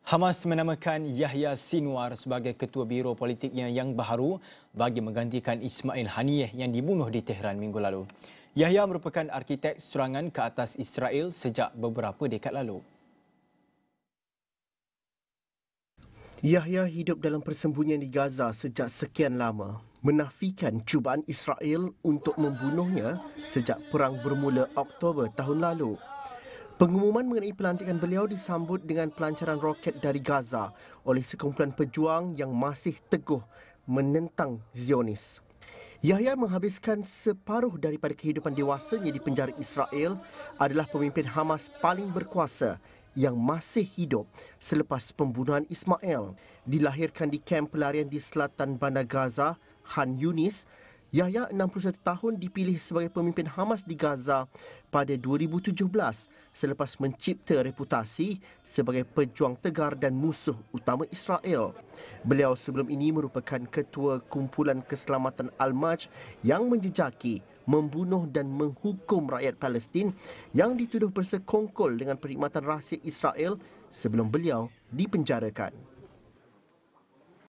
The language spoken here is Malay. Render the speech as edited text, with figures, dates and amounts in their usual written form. Hamas menamakan Yahya Sinwar sebagai ketua biro politiknya yang baru bagi menggantikan Ismail Haniyeh yang dibunuh di Tehran minggu lalu. Yahya merupakan arkitek serangan ke atas Israel sejak beberapa dekad lalu. Yahya hidup dalam persembunyian di Gaza sejak sekian lama, menafikan cubaan Israel untuk membunuhnya sejak perang bermula Oktober tahun lalu. Pengumuman mengenai pelantikan beliau disambut dengan pelancaran roket dari Gaza oleh sekumpulan pejuang yang masih teguh menentang Zionis. Yahya menghabiskan separuh daripada kehidupan dewasanya di penjara Israel, adalah pemimpin Hamas paling berkuasa yang masih hidup selepas pembunuhan Ismail. Dilahirkan di kamp pelarian di selatan bandar Gaza, Han Yunis, Yahya 61 tahun dipilih sebagai pemimpin Hamas di Gaza pada 2017 selepas mencipta reputasi sebagai pejuang tegar dan musuh utama Israel. Beliau sebelum ini merupakan ketua Kumpulan Keselamatan Al-Maj yang menjejaki, membunuh dan menghukum rakyat Palestin yang dituduh bersekongkol dengan perkhidmatan rahsia Israel sebelum beliau dipenjarakan.